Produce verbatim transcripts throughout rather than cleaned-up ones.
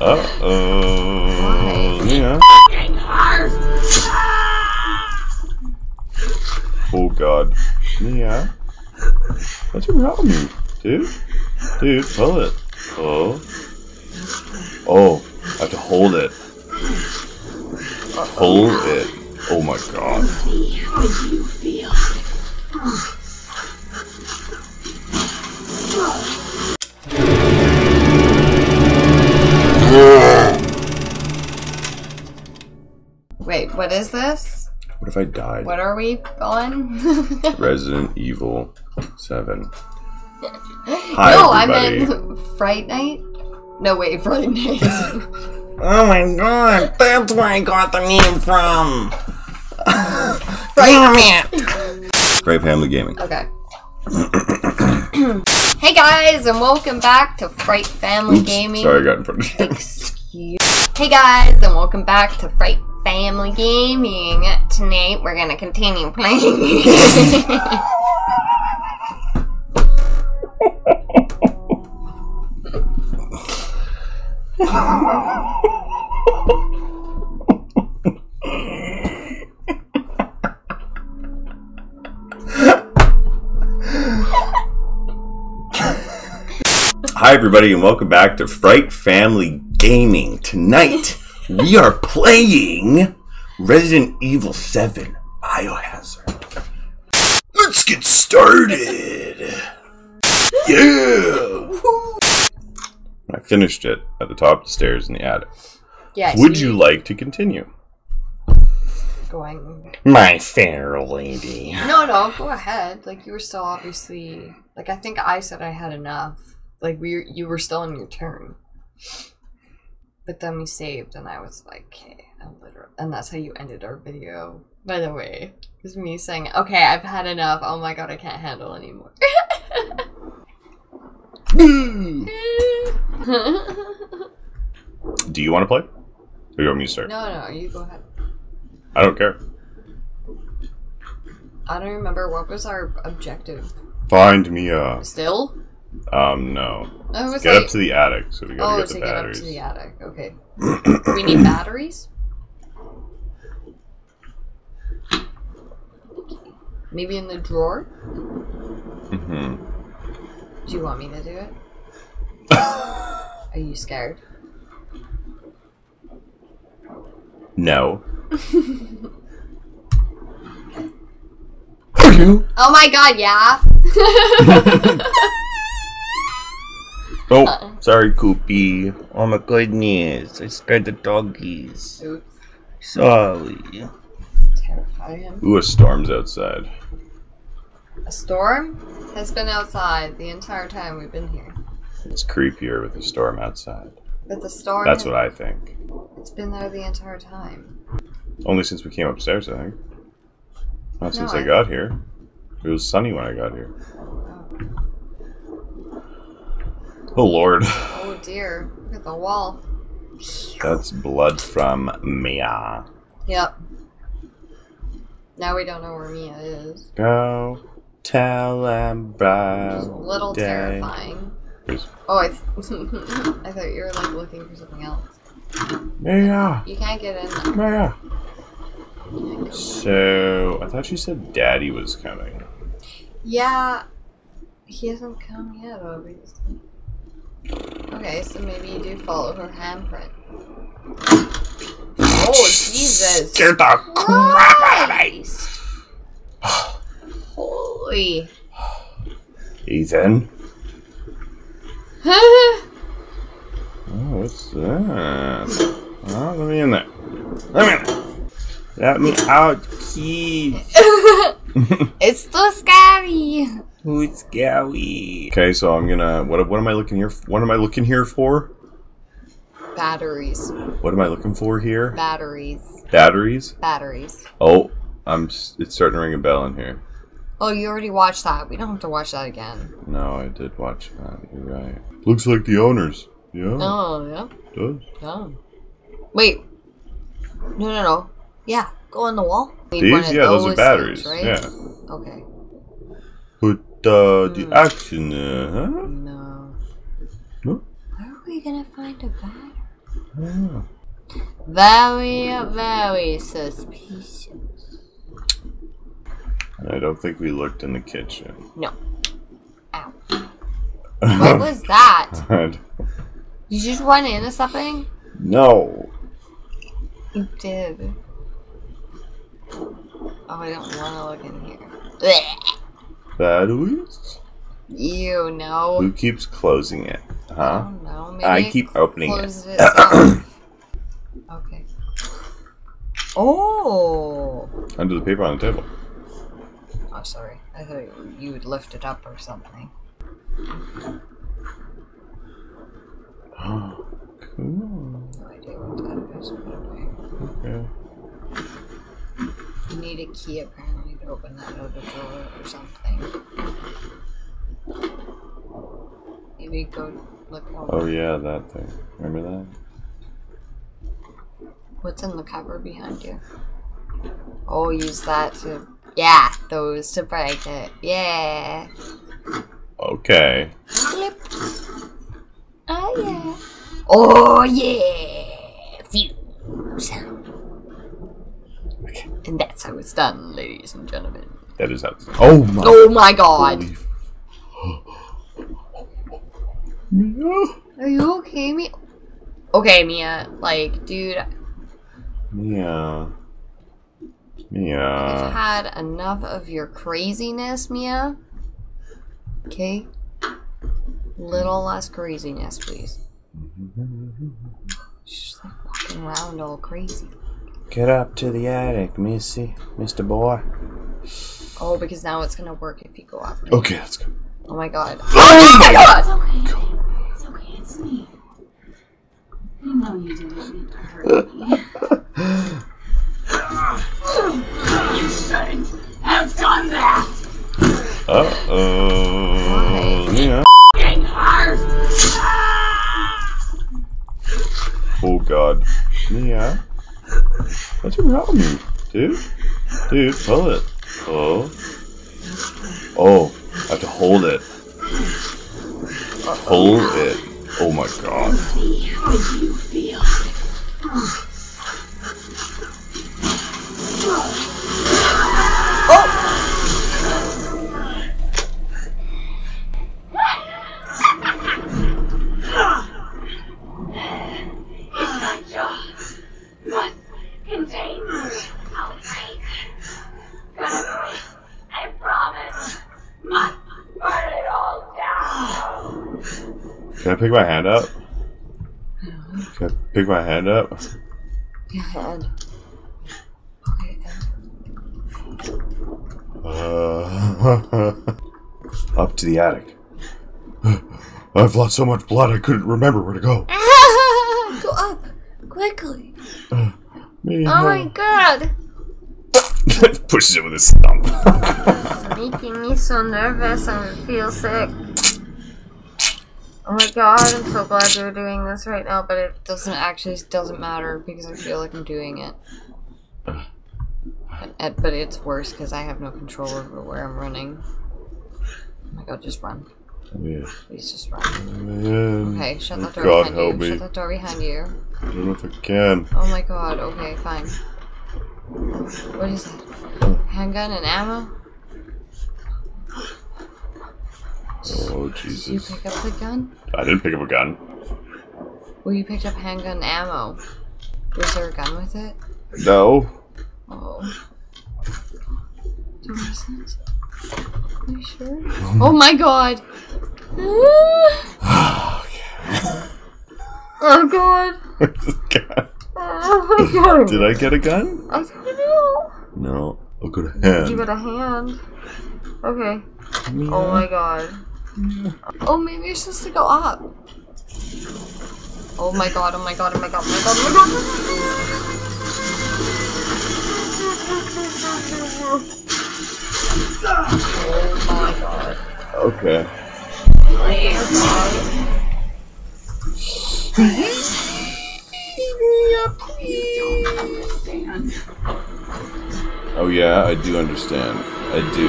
Uh-oh. Yeah. Oh god. Yeah. What's wrong with you? Dude? Dude, pull it. Oh. Oh. I have to hold it. Hold it. Oh my god. Wait, what is this? What if I died? What are we on? Resident Evil seven. Hi, no, I meant Fright Night? No, wait, Fright Night. Oh my god, that's where I got the name from! Fright Fright Family Gaming. Okay. Hey guys, and welcome back to Fright Family Oops, Gaming. Sorry, I got in front of you. Excuse Hey guys, and welcome back to Fright Family Gaming. Tonight, we're gonna continue playing. Hi everybody and welcome back to Fright Family Gaming. Tonight we are playing Resident Evil seven Biohazard. Let's get started! Yeah! I finished it at the top of the stairs in the attic. Yes. Would you like to continue? Going. My fair lady. No, no, go ahead. Like you were still obviously. Like I think I said I had enough. Like we, you were still on your turn. But then we saved, and I was like, "Okay, I'm literally," and that's how you ended our video. By the way, it was me saying, "Okay, I've had enough. Oh my god, I can't handle anymore." Do you want to play? Or do you want me to start? No, no, you go ahead. I don't care. I don't remember. What was our objective? Find me a... Still? Um, no. I was get like... up to the attic, so we gotta oh, get the so batteries. Oh, to get up to the attic. Okay. We need batteries? Okay. Maybe in the drawer? Mm-hmm. Do you want me to do it? Are you scared? No. Are you? Oh my god, yeah. Oh, uh-uh. Sorry, Koopy. Oh my goodness, I scared the doggies. Oops. Sorry. Terrifying. Ooh, a storm's outside. A storm has been outside the entire time we've been here. It's creepier with the storm outside. But the storm... That's what I think. It's been there the entire time. Only since we came upstairs, I think. Not since I got here. It was sunny when I got here. Oh, Lord. Oh, dear. Look at the wall. That's blood from Mia. Yep. Now we don't know where Mia is. Go. Tell them about a little day. Terrifying. Oh, I, th I thought you were like looking for something else. Yeah. You can't get in there. Yeah. So I thought you said Daddy was coming. Yeah, he hasn't come yet, obviously. Okay, so maybe you do follow her handprint. Oh Jesus! Get the crap out of me! Holy. Ethan. Oh, what's that? Oh, let me in there. Let me in there. Let me out, key. It's so scary. Ooh, it's scary. Okay, so I'm gonna. What? What am I looking here? What am I looking here for? Batteries. What am I looking for here? Batteries. Batteries. Batteries. Oh, I'm. It's starting to ring a bell in here. Oh, you already watched that. We don't have to watch that again. No, I did watch that. You're right. Looks like the owners. Yeah. Oh, yeah. It does. Yeah. Wait. No, no, no. Yeah. Go on the wall. These? Yeah, those, those are batteries. Things, right? Yeah. Okay. Put uh, the mm. action. Uh, huh? No. Huh? Where are we going to find a battery? Very, very suspicious. I don't think we looked in the kitchen. No. Ow. What was that? God. You just run into something? No. You did. Oh, I don't want to look in here. Batteries? You know. Who keeps closing it? Huh? I don't know. Maybe I keep I opening it. it Okay. Oh! Under the paper on the table. Oh, sorry. I thought you would lift it up or something. Oh, cool. No idea what that is. Okay. You need a key apparently to open that other door or something. Maybe go look over. Oh yeah, that thing. Remember that? What's in the cupboard behind you? Oh, use that to... Yeah, those to break it. Yeah. Okay. Flip. Oh, yeah. Oh, yeah. Fuse. Okay. And that's how it's done, ladies and gentlemen. That is how it's done. Oh, my. Oh, my God. Mia? Are you okay, Mia? Okay, Mia. Like, dude. Mia. Mia. I've had enough of your craziness, Mia. Okay? Little less craziness, please. She's like walking around all crazy. Get up to the attic, Missy. Mister Boy. Oh, because now it's gonna work if you go up. Okay, let's go. Oh my god. Oh my god! It's okay. It's okay, it's me. I know you didn't mean to hurt me. You shouldn't have done that! Uh-oh. Why? Yeah. F***ing hard! Oh god. Yeah. What's wrong with you? Dude? Dude, pull it. Oh. Oh. I have to hold it. Uh-oh. Hold it. Oh my god. See how you feel. Can I pick my hand up? Can I pick my hand up? Your hand. Okay. Uh, up to the attic. I've lost so much blood I couldn't remember where to go. Go up quickly. Uh, me, oh my god! Pushes it with his thumb. Making me so nervous and feel sick. Oh my god, I'm so glad you're doing this right now, but it doesn't actually doesn't matter because I feel like I'm doing it. But, but it's worse because I have no control over where I'm running. Oh my god, just run. Yeah. Please just run. Man. Okay, shut that door god behind help you. Me. Shut that door behind you. I don't know if I can. Oh my god, okay, fine. What is that? Handgun and ammo? Oh Jesus! Did you pick up the gun? I didn't pick up a gun. Well, you picked up handgun ammo. Was there a gun with it? No. Oh. Do you make sense? Are you sure? Oh my God! Oh God! God. Oh my God! Did I get a gun? I don't know. No. I got a hand. You got a hand. Okay. Yeah. Oh my God. Oh, maybe you're supposed to go up. Oh my god, oh my god, oh my god, oh my god, oh my god, oh my god. Okay. Please. Oh yeah, I do understand. I do.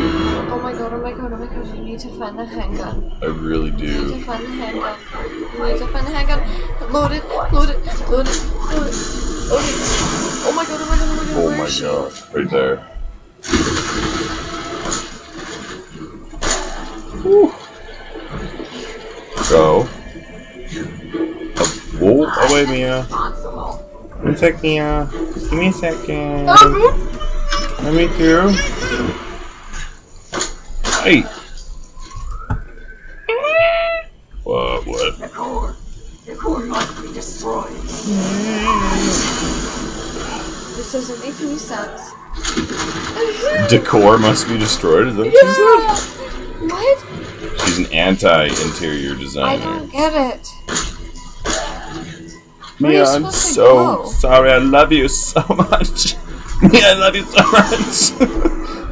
Oh my god, oh my god, oh my god, you need to find the handgun. I really do. You need to find the handgun. You need to find the handgun. Load it, load it, load it, load it. Load it. Oh my god, oh my god, oh my god, oh my god. Oh my god, right there. Woo. Go. Whoa, away Mia. One sec, Mia. Give me a second. Let me through. Hey. What? What? The core. The core must be destroyed. This doesn't make any sense. Decor must be destroyed? Is that what she said? What? She's an anti-interior designer. I don't get it. Mia, I'm so sorry. I love you so much. Mia, I love you so much.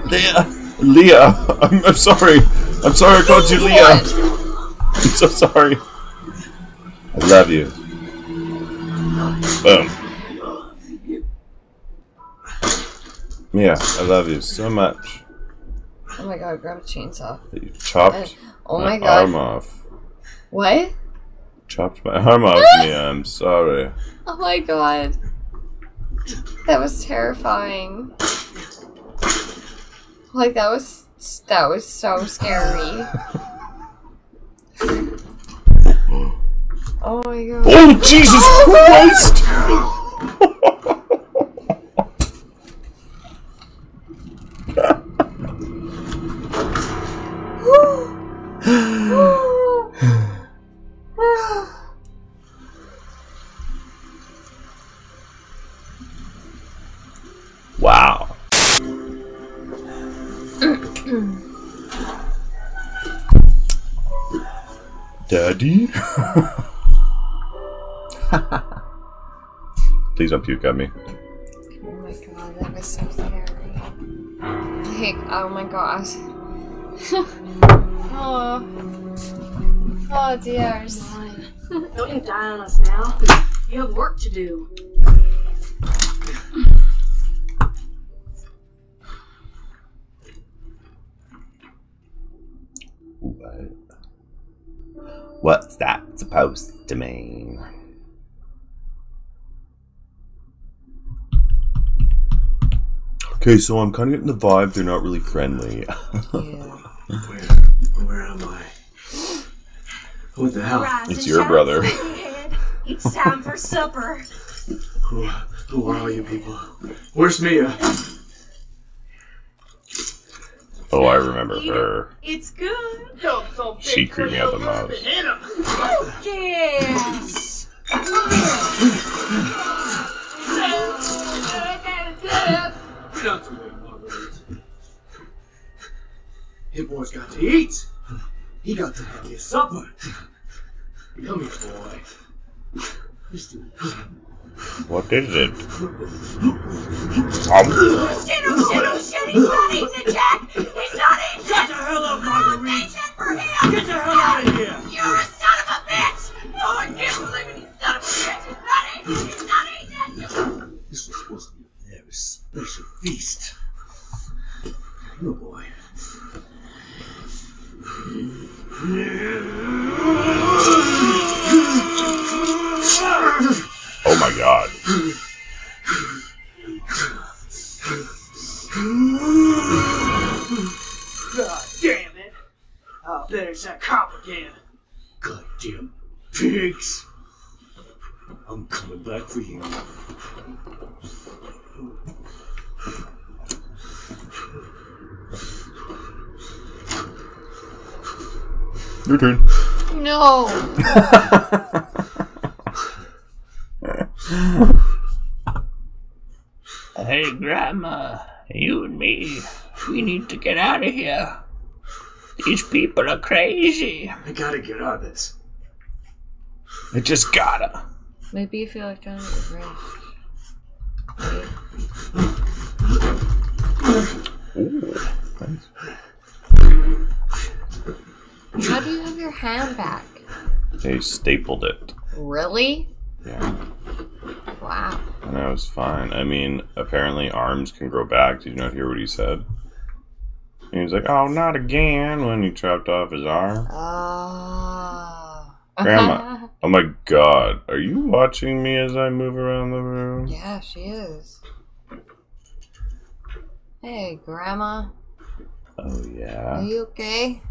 Leah. Leah. I'm, I'm sorry. I'm sorry I called you Leah. I'm so sorry. I love you. Boom. Mia, I love you so much. Oh my god, grab a chainsaw. You chopped I, oh my, my god. arm off. What? Chopped my arm off, Mia. I'm sorry. Oh my god. That was terrifying. Like, that was... that was so scary. Oh my god. Oh, Jesus Christ! Wow. Daddy? Please don't puke at me. Oh my god, that was so scary. Like, oh my gosh. Oh. Oh dears. Don't you die on us now. You have work to do. What's that supposed to mean? Okay, so I'm kind of getting the vibe they're not really friendly. Yeah. Where, where am I? What the hell? Rise it's your brother. It's time for supper. Who, who are all you people? Where's Mia? Oh, I remember her. It's good. She creeped me out the most. Yes. Hey, boy's got to eat. He got to have his supper. Come here, boy. What is it? Oh shit, oh shit, oh shit, he's not eating, Jack! He's not eating! Get the hell up, Marguerite! Get the hell out of here! You're a son of a bitch! No, I can't believe it, you son of a bitch! He's not eating! He's not eating! This was supposed to be a very special feast. Your boy. Oh my god. God damn it. I'll bet it's that cop again. Goddamn pigs. I'm coming back for you. Your turn. No. Hey, Grandma, you and me, we need to get out of here. These people are crazy. I gotta get out of this. I just gotta. Maybe if you like down at the bridge. How do you have your hand back? They stapled it. Really? Yeah. Wow. And I was fine. I mean, apparently arms can grow back. Did you not hear what he said? And he's like, oh, not again, when he chopped off his arm. Oh. Grandma. Oh my god, are you watching me as I move around the room? Yeah, she is. Hey, Grandma. Oh, yeah. Are you okay?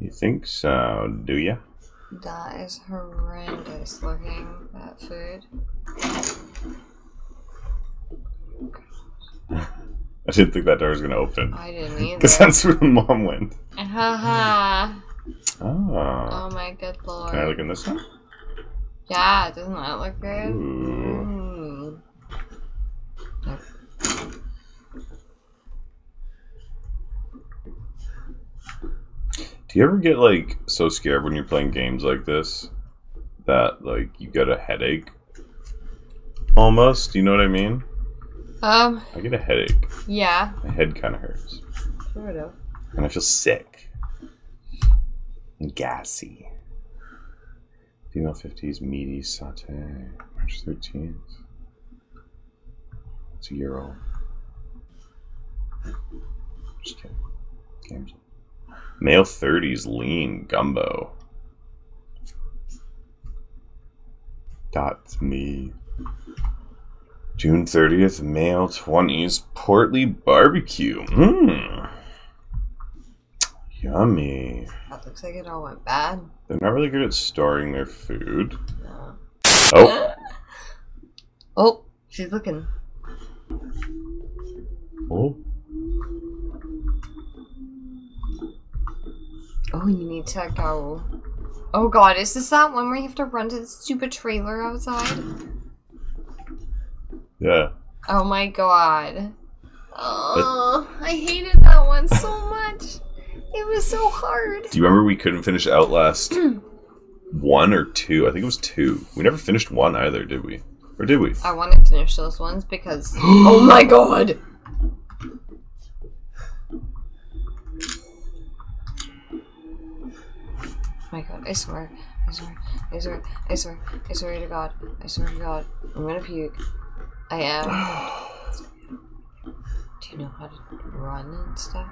You think so, do ya? That is horrendous looking, that food. I didn't think that door was going to open. I didn't either. Because that's where Mom went. Haha. Oh. Oh my good lord. Can I look in this one? Yeah, doesn't that look good? Ooh. Mm. Yep. Do you ever get, like, so scared when you're playing games like this that, like, you get a headache? Almost, you know what I mean? Um. I get a headache. Yeah. My head kind of hurts. Sure do. And I feel sick. And gassy. Female fifties, meaty, saute, March thirteenth. It's a year old. Just kidding. Games. Male thirties lean gumbo. That's me. June thirtieth, male twenties portly barbecue. Mmm. Yummy. That looks like it all went bad. They're not really good at storing their food. No. Oh. Oh, she's looking. Oh. Oh, you need to go. Oh god, is this that one where you have to run to the stupid trailer outside? Yeah. Oh my god. Oh, but I hated that one so much. It was so hard. Do you remember we couldn't finish Outlast one or two? I think it was two. We never finished one either, did we? Or did we? I want to finish those ones because... oh my god! My god, I swear, I swear, I swear, I swear, I swear to god, I swear to god, I'm gonna puke. I am. Do you know how to run and stuff?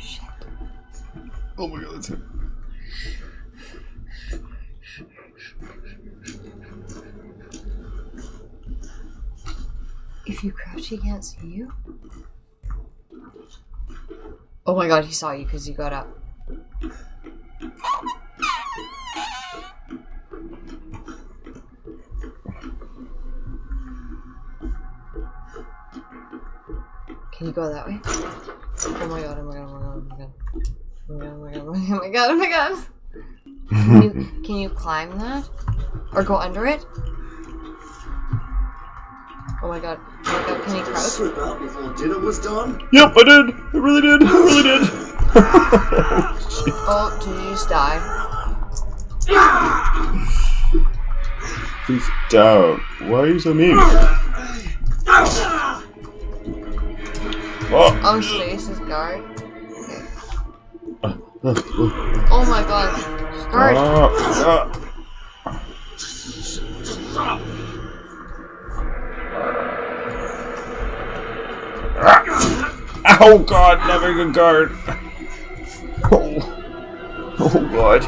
Shit. Oh my god, that's it. If you crouch, he can't see you? Oh my god, he saw you because you got up. Can you go that way? Oh my god, oh my god, oh my god, oh my god, oh my god, oh my god, oh my god. Can you, can you climb that? Or go under it? Oh my god. Oh my god, can you crouch? Slip out before dinner was done? Yep, I did. I really did. I really did. Oh, please die. Please don't. Why are you so mean? Oh, oh space is guard. Okay. Uh, uh, uh. Oh my god. Start. Uh, uh. Oh god, never good guard. Oh, oh god.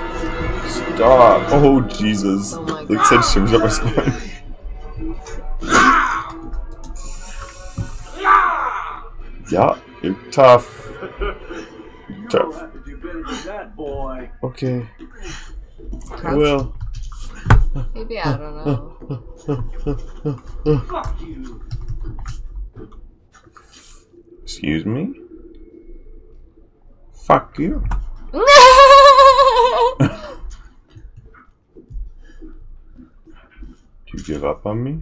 Stop. Oh Jesus. Oh my god. Like said shivers up my spine. Yeah, you're tough. You're tough. Have to do better than that, boy. Okay. I will. Maybe I don't know. Fuck you. Excuse me? Fuck you. Do you give up on me?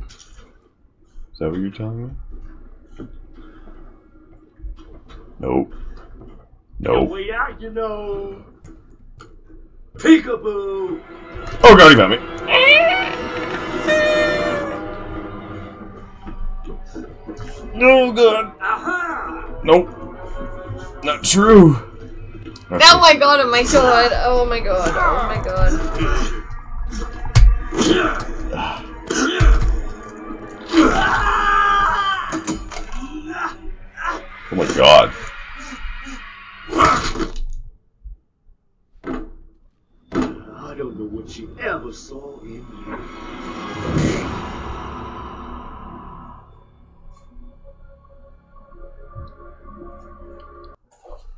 Is that what you're telling me? Nope. Nope. Way out, you know. Peekaboo. Oh god, he got me. No, oh, god. Aha. Nope. Not true. Oh my god, oh my god, oh my god, oh my god. Oh my god. I don't know what you ever saw in you.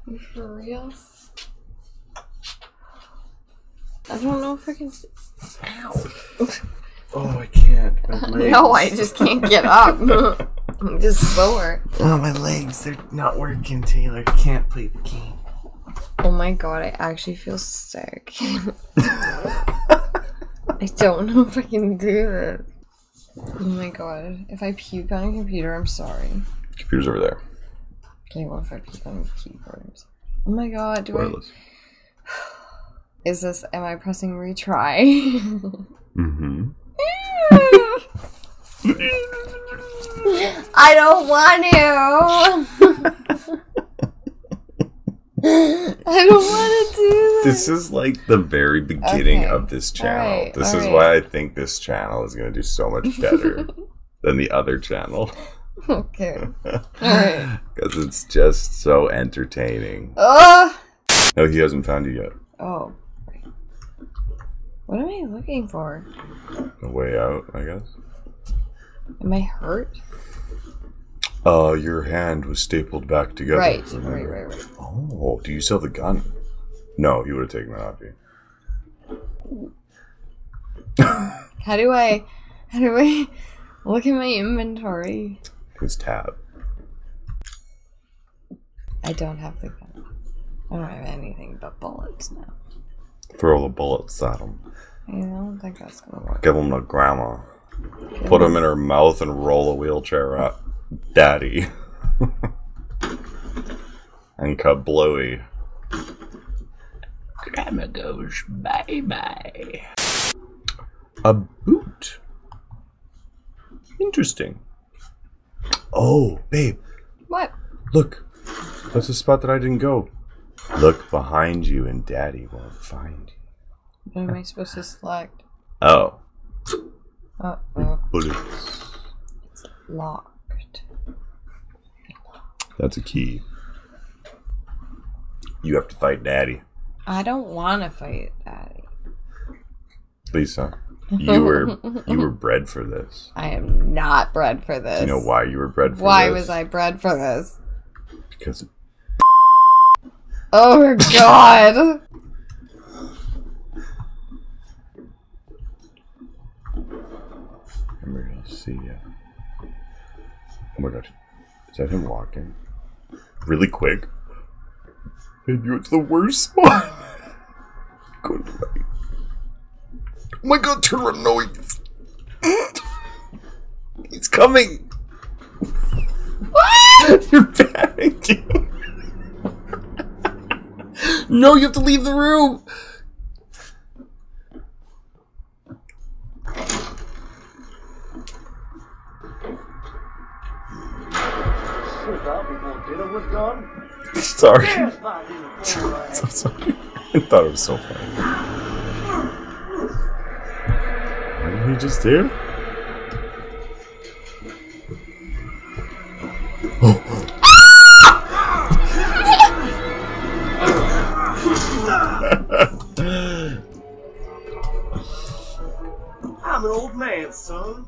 You for real? I don't know if I can. Ow! Oh, I can't. My legs. No, I just can't get up. I'm just slower. Oh, my legs—they're not working, Taylor. I can't play the game. Oh my god, I actually feel sick. I don't know if I can do this. Oh my god, if I puke on a computer, I'm sorry. Computer's over there. What if I puke on keyboards? Oh my god, do Wireless. I... Is this... Am I pressing retry? Mm-hmm. I don't want to! I don't want to do this. This is like the very beginning okay. of this channel. Right, this is right. why I think this channel is going to do so much better than the other channel. Okay. Alright. Because it's just so entertaining. Oh! No, he hasn't found you yet. Oh. What am I looking for? A way out, I guess. Am I hurt? Uh, your hand was stapled back together. Right, right, right, right. Oh, do you sell the gun? No, you would have taken that off you. How do I... How do I... Look at my inventory. His tab. I don't have the gun. I don't have anything but bullets now. Throw the bullets at him. I don't think that's gonna work. Give him to grandma. Give Put him, him in her mouth and roll a wheelchair up. Daddy. And kablooey. Grandma goes bye bye. A boot. Interesting. Oh, babe. What? Look. That's the spot that I didn't go. Look behind you and Daddy won't find you. What am I supposed to select? Oh. Uh-oh. Bullets. It's locked. That's a key. You have to fight Daddy. I don't want to fight Daddy. Lisa. You were you were bred for this. I am not bred for this. Do you know why you were bred for why this? Why was I bred for this? Because of oh god. I'm gonna see ya. Oh my gosh. Is that him walking? Really quick. Maybe it's the worst spot. Good night. Oh my god, turn around, no, he's... he's coming! What? You're panicking. No, you have to leave the room! Sorry. So sorry. I thought it was so funny. What did he just do? Oh. I'm an old man, son.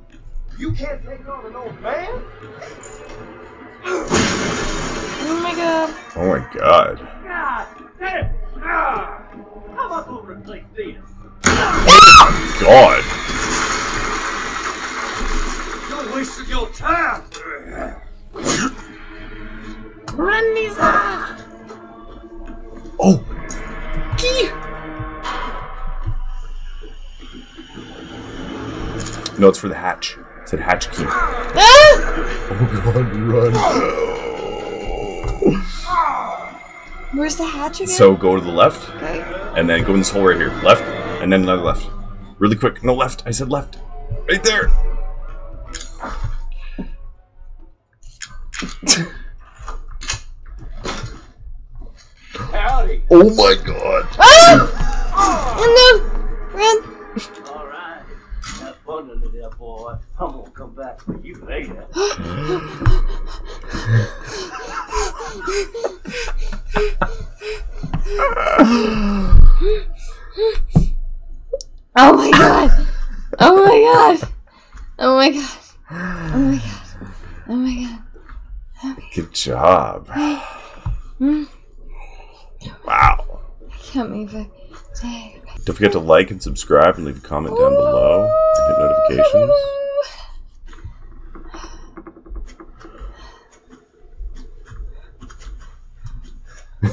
You can't take on an old man? Oh my god. Oh my god. God damn. How am I going to replace this? Oh my god. Wasting your time. Run, Lisa. Oh. Key. No, it's for the hatch. It said hatch key. Ah! Oh god, run! Oh. Where's the hatch again? So go to the left, okay. And then go in this hole right here. Left, and then another left. Really quick. No left. I said left. Right there. Howdy. Oh my god! Ah! No! Run! Alright. Have fun under there, boy. I'm gonna come back for you later. Oh my god! Oh my god! Oh my god! Oh my god! Oh my god! Okay. Good job. Hey. Hmm? Wow. I can't move it. Don't forget to like and subscribe and leave a comment down below to get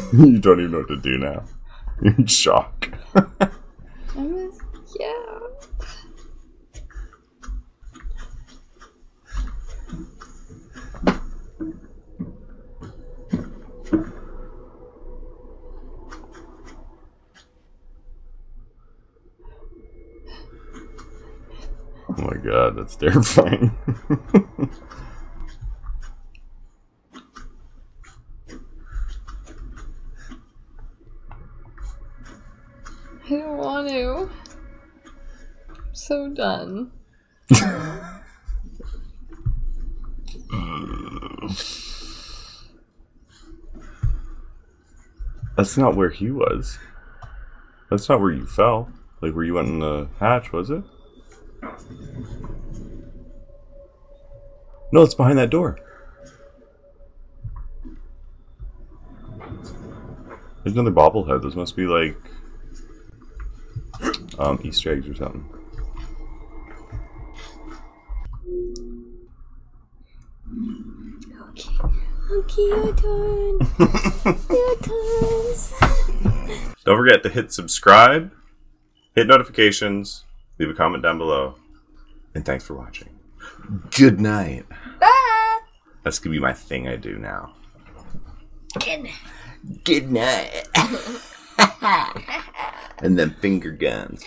notifications. You don't even know what to do now. You're in shock. I'm just, yeah. Oh my god, that's terrifying. I don't want to. I'm so done. That's not where he was. That's not where you fell. Like where you went in the hatch, was it? No, it's behind that door. There's another bobblehead. Those must be like um, Easter eggs or something. Okay, okay, your turn. Your turn. Don't forget to hit subscribe, hit notifications, leave a comment down below, and thanks for watching. Good night. Bye. That's gonna be my thing I do now. Good night. Good night. And then finger guns.